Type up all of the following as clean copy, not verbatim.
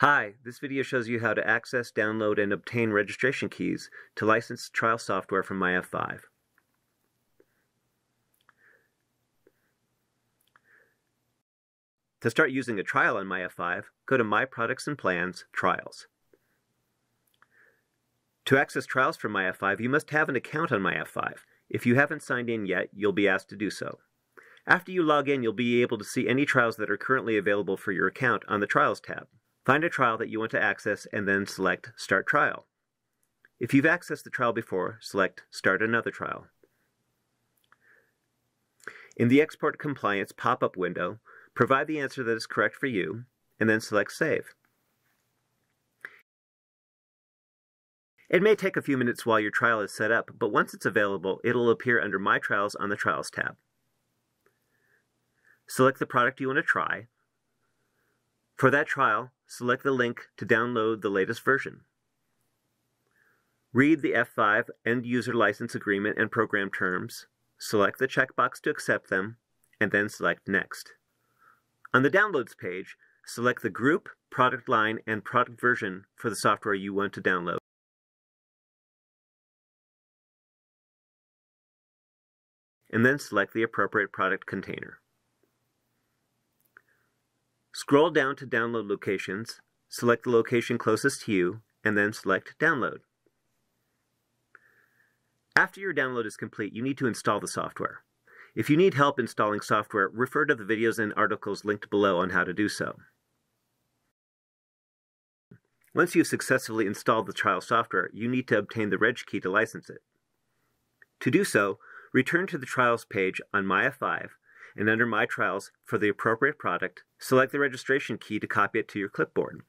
Hi, this video shows you how to access, download, and obtain registration keys to license trial software from MyF5. To start using a trial on MyF5, go to My Products and Plans, Trials. To access trials from MyF5, you must have an account on MyF5. If you haven't signed in yet, you'll be asked to do so. After you log in, you'll be able to see any trials that are currently available for your account on the Trials tab. Find a trial that you want to access and then select Start Trial. If you've accessed the trial before, select Start Another Trial. In the Export Compliance pop-up window, provide the answer that is correct for you, and then select Save. It may take a few minutes while your trial is set up, but once it's available, it'll appear under My Trials on the Trials tab. Select the product you want to try. For that trial, select the link to download the latest version. Read the F5 End-User License Agreement and Program Terms, select the checkbox to accept them, and then select Next. On the Downloads page, select the group, product line, and product version for the software you want to download. And then select the appropriate product container. Scroll down to Download Locations, select the location closest to you, and then select Download. After your download is complete, you need to install the software. If you need help installing software, refer to the videos and articles linked below on how to do so. Once you've successfully installed the trial software, you need to obtain the reg key to license it. To do so, return to the Trials page on MyF5, and under My Trials, for the appropriate product, select the registration key to copy it to your clipboard.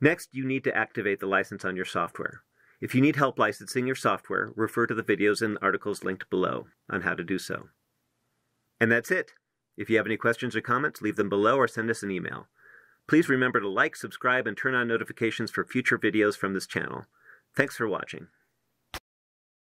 Next, you need to activate the license on your software. If you need help licensing your software, refer to the videos and articles linked below on how to do so. And that's it. If you have any questions or comments, leave them below or send us an email. Please remember to like, subscribe, and turn on notifications for future videos from this channel. Thanks for watching.